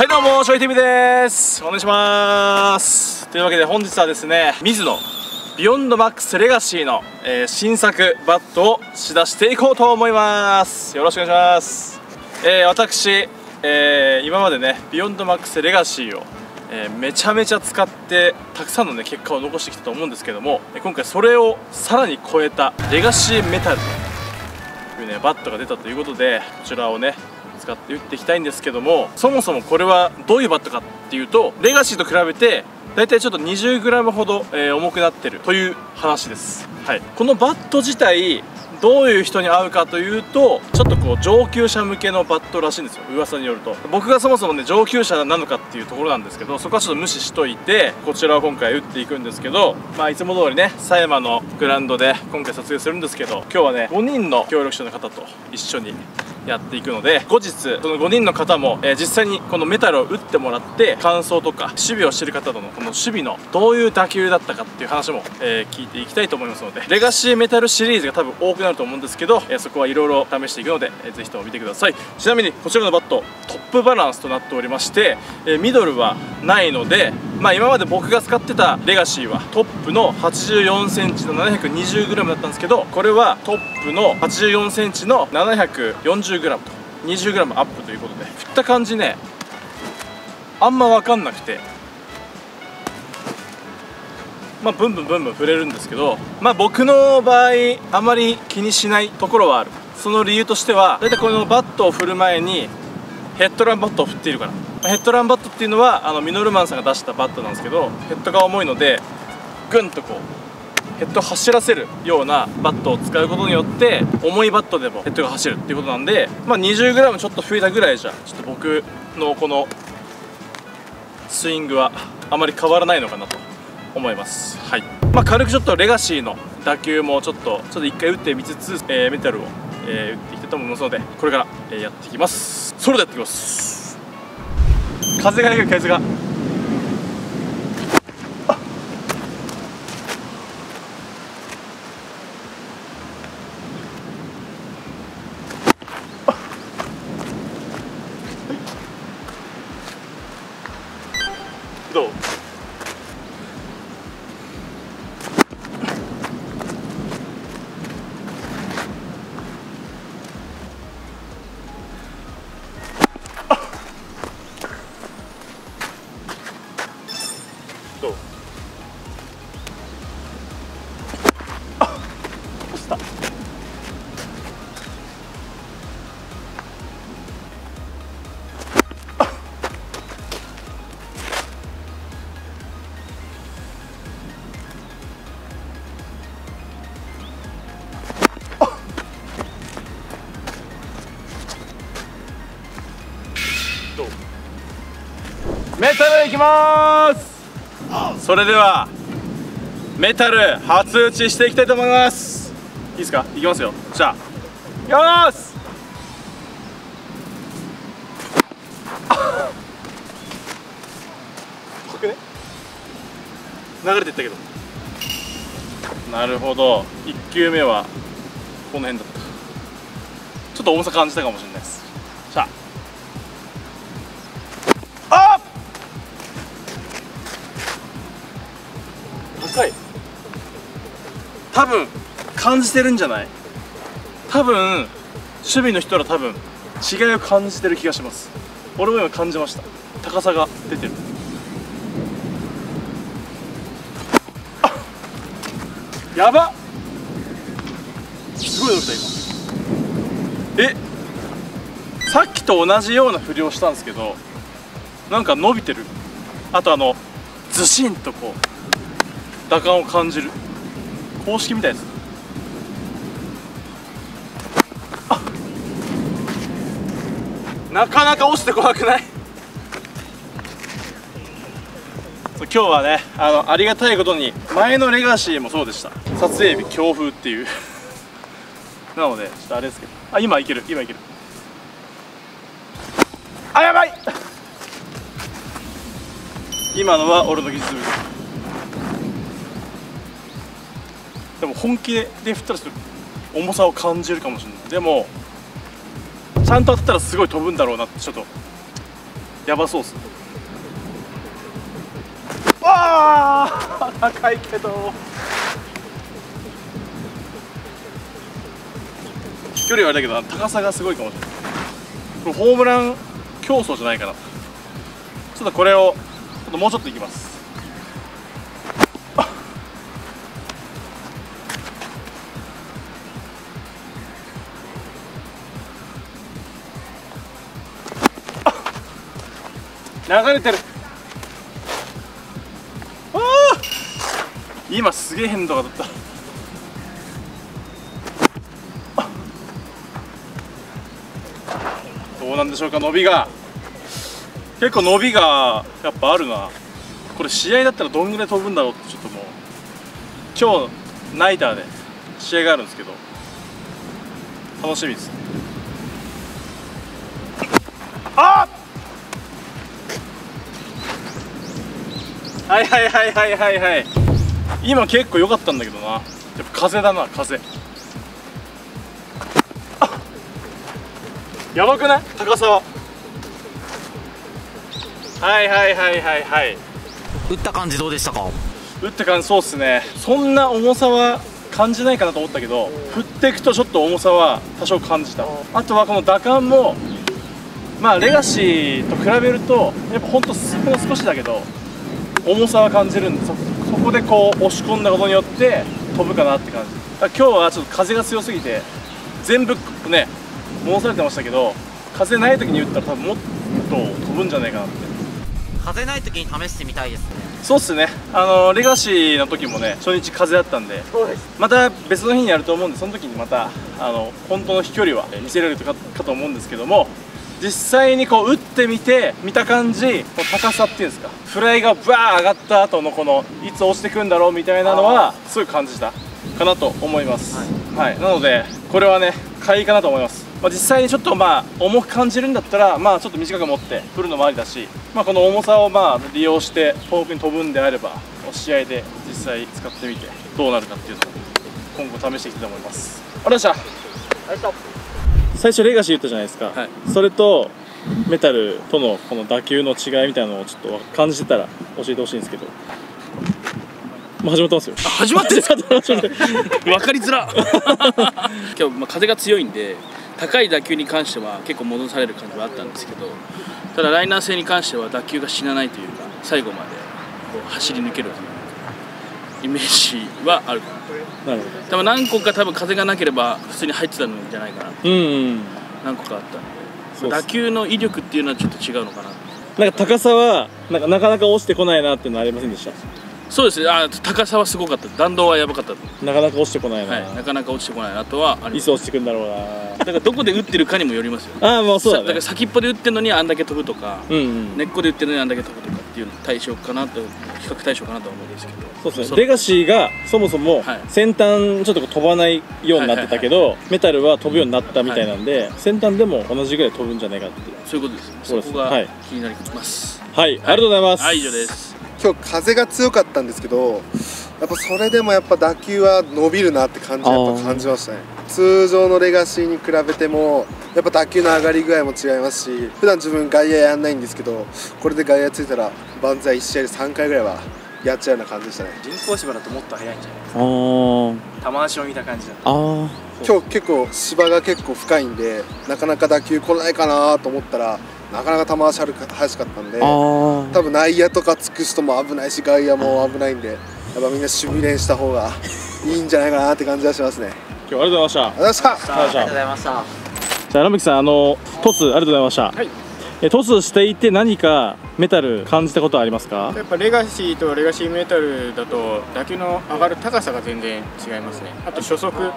はいどうも、しょいてみです。お願いします。というわけで本日はですね、ミズノビヨンドマックスレガシーの、新作バットを仕出していこうと思います。よろしくお願いします。私、今までねビヨンドマックスレガシーをめちゃめちゃ使ってたくさんの、ね、結果を残してきたと思うんですけども、今回それをさらに超えたレガシーメタルという、ね、バットが出たということで、こちらをね使って打っていきたいんですけども、そもそもこれはどういうバットかっていうと、レガシーと比べてだいたいちょっと 20g ほど、重くなってるという話です、はい、このバット自体どういう人に合うかというと、ちょっとこう上級者向けのバットらしいんですよ、噂によると。僕がそもそもね上級者なのかっていうところなんですけど、そこはちょっと無視しといて、こちらを今回打っていくんですけど、まあいつも通りね狭山のグラウンドで今回撮影するんですけど、今日はね5人の協力者の方と一緒にやっていくので、後日その5人の方も、実際にこのメタルを打ってもらって感想とか、守備をしてる方とのこの守備のどういう打球だったかっていう話も、聞いていきたいと思いますので、レガシーメタルシリーズが多分多くなると思うんですけど、そこはいろいろ試していくので、ぜひとも見てください。ちなみにこちらのバットトップバランスとなっておりまして、ミドルはないので、まあ今まで僕が使ってたレガシーはトップの 84cm の 720g だったんですけど、これはトップの 84cm の 740g と 20g アップということで、振った感じねあんま分かんなくて、まあブンブンブンブン振れるんですけど、まあ僕の場合あまり気にしないところはある。その理由としては、大体このバットを振る前にヘッドランバットを振っているから。ヘッドランバットっていうのはミノルマンさんが出したバットなんですけど、ヘッドが重いのでグンとこうヘッドを走らせるようなバットを使うことによって、重いバットでもヘッドが走るっていうことなんで、まあ 20g ちょっと増えたぐらいじゃちょっと僕のこのスイングはあまり変わらないのかなと思います。はい、まあ、軽くちょっとレガシーの打球もちょっと一回打ってみつつ、メタルを、打っていきたいと思いますので、これから、やっていきます。それでやっていきます。風がいい、風が。どう？メタルいきます。それではメタル初打ちしていきたいと思います。いいですか、いきますよ。じゃあよーしこれね流れていったけど、なるほど、1球目はこの辺だった。ちょっと重さ感じたかもしれないです。じゃあ多分感じてるんじゃない？多分守備の人ら多分違いを感じてる気がします。俺も今感じました。高さが出てる。あっやばっ、すごい伸びた今。え、さっきと同じような振りをしたんですけど、なんか伸びてる。あとずしんとこう打感を感じる。公式みたいです。あっ、なかなか落ちてこなくない？今日はね、ありがたいことに前のレガシーもそうでした。撮影日強風っていうなのでちょっとあれですけど、あ、今いける、今いける。あ、やばい今のは俺の技術不足。でも本気で振ったらちょっと重さを感じるかもしれない。でもちゃんと当たったらすごい飛ぶんだろうなってちょっとやばそうっす。ああ高いけど距離はあれだけど高さがすごいかもしれない。これホームラン競争じゃないかな。ちょっとこれをもうちょっといきます。流れてる。ああ今すげえ変動がだった。どうなんでしょうか。伸びが結構伸びがやっぱあるな。これ試合だったらどんぐらい飛ぶんだろうってちょっともう今日ナイターで試合があるんですけど楽しみです。あっはいはいはいはいはいはい。今結構良かったんだけどな。やっぱ風だな風。あやばくない高さは。はいはいはいはいはい。打った感じどうでしたか。打った感じそうっすね。そんな重さは感じないかなと思ったけど振っていくとちょっと重さは多少感じた。あとはこの打感もまあレガシーと比べるとやっぱほんとほんの少しだけど重さは感じるんで、そこでこう押し込んだことによって飛ぶかなって感じ。だから今日はちょっと風が強すぎて全部ね戻されてましたけど風ない時に打ったら多分もっと飛ぶんじゃないかなって。風ない時に試してみたいですね。そうっすね。レガシーの時もね初日風だったんでまた別の日にやると思うんでその時にまた本当の飛距離は見せられるかと思うんですけども、実際にこう打ってみて見た感じ高さっていうんですかフライがバー上がった後のこのいつ落ちてくるんだろうみたいなのはすごい感じたかなと思います、はいはい、なのでこれはね買いかなと思います、まあ、実際にちょっとまあ重く感じるんだったらまあちょっと短く持って振るのもありだし、まあ、この重さをまあ利用して遠くに飛ぶんであれば試合で実際使ってみてどうなるかっていうのを今後試していきたいと思います。ありがとうございました。最初レガシー言ったじゃないですか、はい、それとメタルとのこの打球の違いみたいなのをちょっと感じてたら教えてほしいんですけど。もう始まってますよ。始まってる分かりづら今日、まあ、風が強いんで高い打球に関しては結構戻される感じはあったんですけど、ただライナー性に関しては打球が死なないというか最後までこう走り抜けるというイメージはあるかな。なるほど。多分何個か多分風がなければ普通に入ってたんじゃないかな。何個かあったので打球の威力っていうのはちょっと違うのかな。なんか高さはなかなか落ちてこないなっていうのはありませんでした。そうですね。あ高さはすごかった。弾道はやばかった。なかなか落ちてこないな、はい、なかなか落ちてこないなとはあります。いつ落ちてくんだろうな。だからどこで打ってるかにもよりますよね。ああもうそうだね。だから先っぽで打ってるのにあんだけ飛ぶとか、根っこで打ってるのにあんだけ飛ぶとかっていうの対象かなと、比較対象かなと思うんですけど。そうですね。レガシーがそもそも先端ちょっと飛ばないようになってたけどメタルは飛ぶようになったみたいなんで先端でも同じぐらい飛ぶんじゃないかっていう、そういうことですね。そこが気になります。はい、ありがとうございます。以上です。今日風が強かったんですけどやっぱそれでもやっぱ打球は伸びるなって感じやっぱ感じましたね。通常のレガシーに比べてもやっぱ打球の上がり具合も違いますし、普段自分外野やんないんですけどこれで外野ついたら万歳1試合で3回ぐらいはやっちゃうような感じでしたね。人工芝だともっと速いんじゃないですか。球足を見た感じだと。今日結構芝が結構深いんでなかなか打球来ないかなと思ったらなかなか球足速かったんで多分内野とかつく人も危ないし外野も危ないんでやっぱみんな守備練した方がいいんじゃないかなって感じがしますね。今日はありがとうございました。じゃあ荒木さんトスありがとうございました。はい。トスしていて何かメタル感じたことはありますか。やっぱレガシーとレガシーメタルだと打球の上がる高さが全然違いますね。あと初速打っ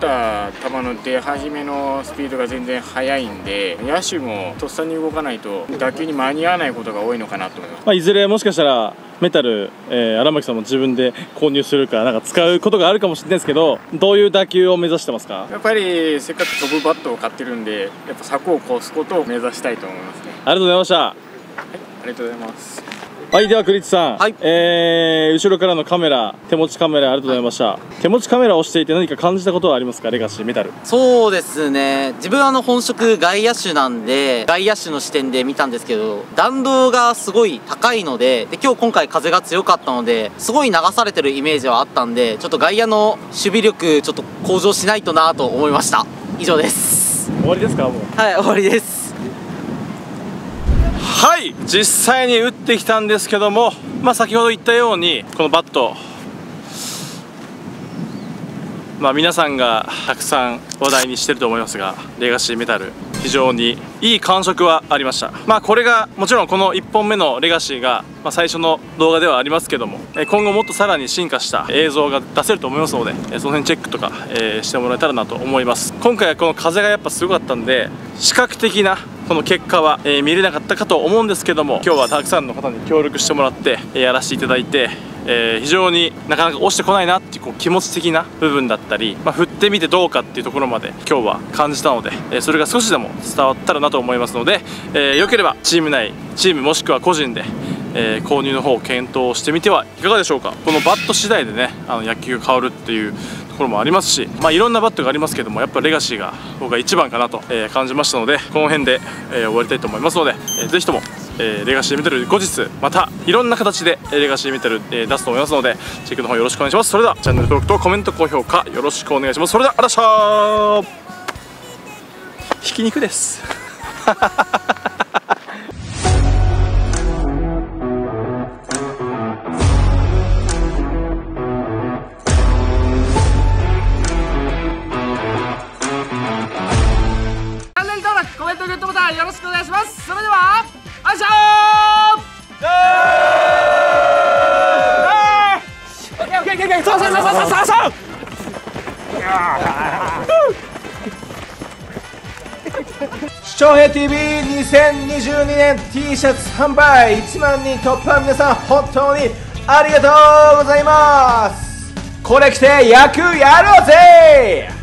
た球の出始めのスピードが全然速いんで野手もとっさに動かないと打球に間に合わないことが多いのかなと思います。まあいずれもしかしたらメタル、荒牧さんも自分で購入するかなんか使うことがあるかもしれないですけどどういう打球を目指してますか。やっぱりせっかく飛ぶバットを買ってるんでやっぱ柵を越すことを目指したいと思いますね。ありがとうございました。はい、ありがとうございます。はい、では栗地さん、はい、後ろからのカメラ、手持ちカメラありがとうございました、はい、手持ちカメラをしていて何か感じたことはありますか？レガシーメタル。そうですね、自分本職外野手なんで、外野手の視点で見たんですけど、弾道がすごい高いので、で今回風が強かったので、すごい流されてるイメージはあったんで、ちょっと外野の守備力ちょっと向上しないとなと思いました。以上です。終わりですか？もう、はい、終わりです。はい、実際に打ってきたんですけども、まあ先ほど言ったようにこのバット、まあ皆さんがたくさん話題にしてると思いますが、レガシーメタル非常にいい感触はありました。まあこれがもちろんこの1本目のレガシーが、まあ、最初の動画ではありますけども、今後もっとさらに進化した映像が出せると思いますので、その辺チェックとか、してもらえたらなと思います。今回はこの風がやっぱすごかったんで、視覚的なこの結果は、見れなかったかと思うんですけども、今日はたくさんの方に協力してもらって、やらせていただいて、非常になかなか落ちてこないなっていう、こう気持ち的な部分だったり、まあ、振ってみてどうかっていうところまで今日は感じたので、それが少しでも伝わったらなと思いますので、よければチーム内、チームもしくは個人で、購入の方を検討してみてはいかがでしょうか。このバット次第でね、野球が変わるっていうところもありますし、まあ、いろんなバットがありますけども、やっぱレガシーが僕は一番かなと感じましたので、この辺で終わりたいと思いますので、ぜひともレガシーメタル後日またいろんな形でレガシーメタル出すと思いますので、チェックの方よろしくお願いします。それではチャンネル登録とコメント、高評価よろしくお願いします。それではあらしゃー、ひき肉ですチャンネル登録、コメント、グッドボタンよろしくお願いします。それではよいしょー！しちょうへい TV2022 年 T シャツ販売1万人突破、皆さん本当にありがとうございます。これ着て野球やろうぜ。